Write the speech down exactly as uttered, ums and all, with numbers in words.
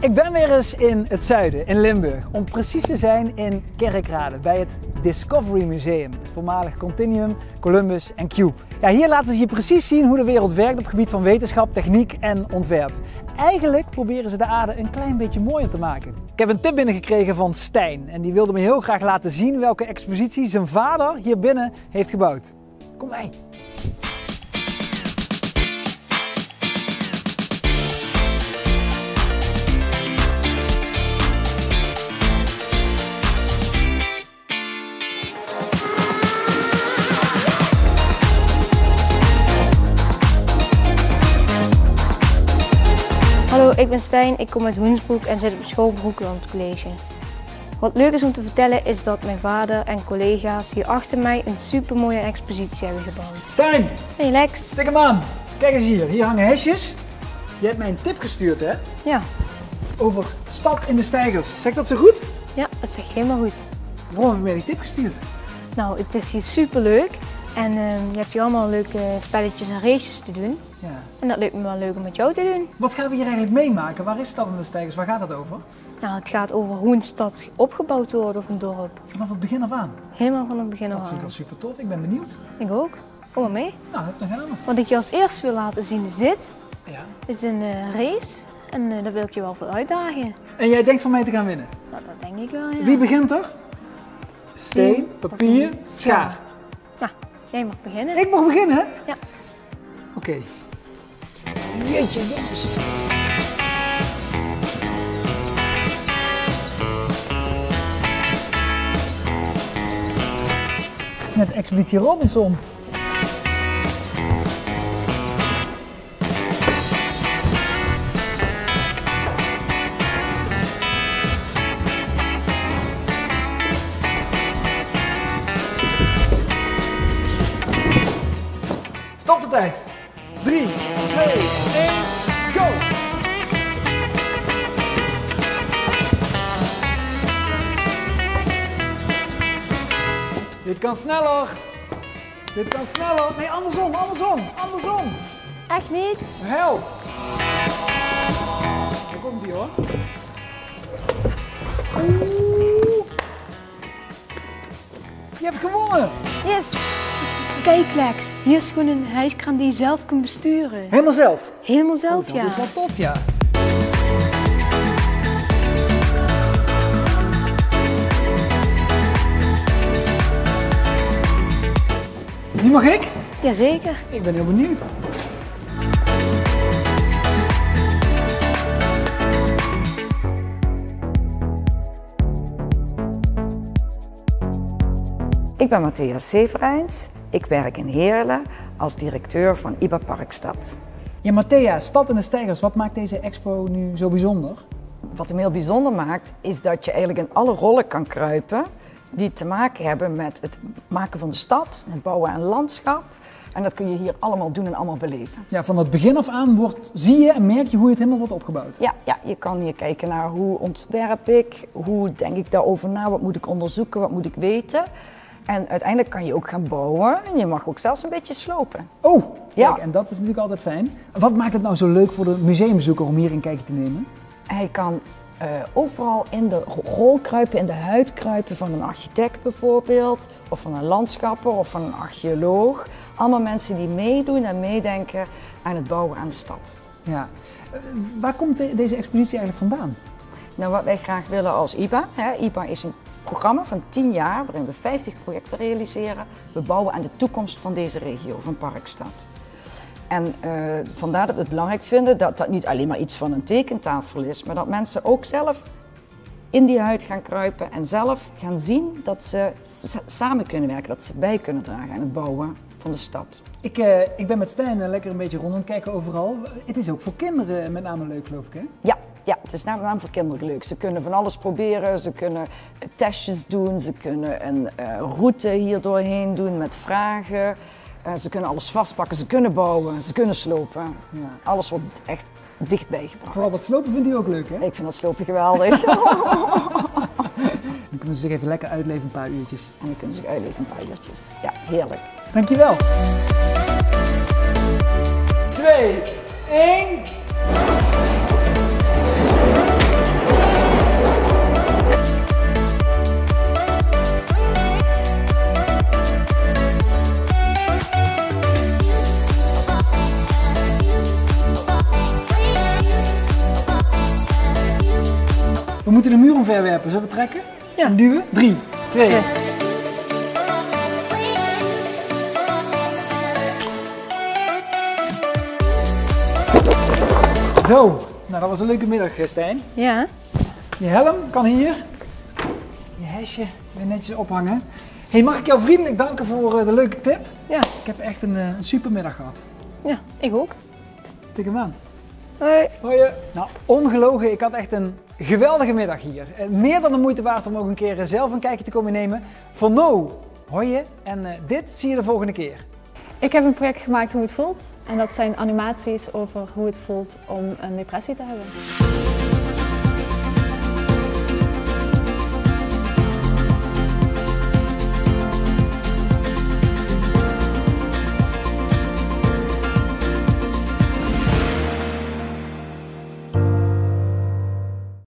Ik ben weer eens in het zuiden, in Limburg. Om precies te zijn in Kerkrade, bij het Discovery Museum. Het voormalig Continuum, Columbus en Cube. Ja, hier laten ze je precies zien hoe de wereld werkt op het gebied van wetenschap, techniek en ontwerp. Eigenlijk proberen ze de aarde een klein beetje mooier te maken. Ik heb een tip binnengekregen van Stijn. En die wilde me heel graag laten zien welke expositie zijn vader hier binnen heeft gebouwd. Kom bij! Hallo, ik ben Stijn, ik kom uit Hoensbroek en zit op school Broekland College. Wat leuk is om te vertellen is dat mijn vader en collega's hier achter mij een supermooie expositie hebben gebouwd. Stijn! Hey Lex! Tik hem aan! Kijk eens hier, hier hangen hesjes. Je hebt mij een tip gestuurd, hè? Ja. Over Stad in de Steigers. Zeg ik dat zo goed? Ja, dat zeg ik helemaal goed. Waarom heb je mij die tip gestuurd? Nou, het is hier superleuk en uh, je hebt hier allemaal leuke spelletjes en races te doen. Ja. En dat lijkt me wel leuk om met jou te doen. Wat gaan we hier eigenlijk meemaken? Waar is Stad in de Steigers? Waar gaat dat over? Nou, het gaat over hoe een stad opgebouwd wordt of een dorp. Vanaf het begin af aan? Helemaal vanaf het begin af aan. Dat vind ik wel super tof. Ik ben benieuwd. Ik ook. Kom maar mee. Nou, dan gaan we. Wat ik je als eerst wil laten zien is dit. Ja. Dit is een uh, race en uh, daar wil ik je wel voor uitdagen. En jij denkt van mij te gaan winnen? Nou, dat denk ik wel, ja. Wie begint er? Steen, Steen papier, papier, schaar. Nou, jij mag beginnen. Ik mag beginnen, hè? Ja. Oké. Okay. Jeetje, jongens. Het is net Expeditie Robinson. Stop de tijd. drie, twee, één, go! Dit kan sneller! Dit kan sneller! Nee, andersom, andersom, andersom! Echt niet? Help! Daar komt die hoor. Oeh. Je hebt gewonnen! Yes! Kijk Lex, hier is gewoon een hijskraan die je zelf kunt besturen. Helemaal zelf? Helemaal zelf, oh, ja. Dat is wel tof, ja. Nu mag ik? Jazeker. Ik ben heel benieuwd. Ik ben Matthias Severijns. Ik werk in Heerlen als directeur van I B A Parkstad. Ja, Mathea, Stad in de Steigers, wat maakt deze expo nu zo bijzonder? Wat hem heel bijzonder maakt, is dat je eigenlijk in alle rollen kan kruipen die te maken hebben met het maken van de stad, het bouwen aan landschap. En dat kun je hier allemaal doen en allemaal beleven. Ja, van het begin af aan wordt, zie je en merk je hoe je het helemaal wordt opgebouwd. Ja, ja, je kan hier kijken naar hoe ontwerp ik, hoe denk ik daarover na, wat moet ik onderzoeken, wat moet ik weten. En uiteindelijk kan je ook gaan bouwen en je mag ook zelfs een beetje slopen. Oh, kijk, ja. En dat is natuurlijk altijd fijn. Wat maakt het nou zo leuk voor de museumbezoeker om hier een kijkje te nemen? Hij kan uh, overal in de rol kruipen, in de huid kruipen van een architect bijvoorbeeld, of van een landschapper of van een archeoloog. Allemaal mensen die meedoen en meedenken aan het bouwen aan de stad. Ja. Uh, waar komt de, deze expositie eigenlijk vandaan? Nou, wat wij graag willen als I B A, hè, I B A is een programma van tien jaar waarin we vijftig projecten realiseren. We bouwen aan de toekomst van deze regio, van Parkstad. En uh, vandaar dat we het belangrijk vinden dat dat niet alleen maar iets van een tekentafel is, maar dat mensen ook zelf in die huid gaan kruipen en zelf gaan zien dat ze samen kunnen werken, dat ze bij kunnen dragen aan het bouwen van de stad. Ik, uh, ik ben met Stijn lekker een beetje rondom kijken overal. Het is ook voor kinderen met name leuk, geloof ik, hè? Ja. Ja, het is namelijk voor kinderen leuk. Ze kunnen van alles proberen, ze kunnen testjes doen, ze kunnen een uh, route hier doorheen doen met vragen. Uh, ze kunnen alles vastpakken, ze kunnen bouwen, ze kunnen slopen. Ja. Alles wordt echt dichtbij gebracht. Vooral dat slopen vindt u ook leuk, hè? Ik vind dat slopen geweldig. Dan kunnen ze zich even lekker uitleven een paar uurtjes. En dan kunnen ze zich uitleven een paar uurtjes. Ja, heerlijk. Dankjewel. twee, één... moeten de muur omverwerpen. Zullen we trekken? Ja. Duwen. Drie, twee. twee. Zo, nou dat was een leuke middag, Stijn. Ja. Je helm kan hier. Je hesje weer netjes ophangen. Hey, mag ik jou vriendelijk danken voor de leuke tip? Ja. Ik heb echt een, een supermiddag gehad. Ja, ik ook. Tik hem aan. Hoi. Hoi. Nou, ongelogen, ik had echt een geweldige middag hier. Meer dan de moeite waard om ook een keer zelf een kijkje te komen nemen. Voor nou, hoi je. En uh, dit zie je de volgende keer. Ik heb een project gemaakt hoe het voelt. En dat zijn animaties over hoe het voelt om een depressie te hebben.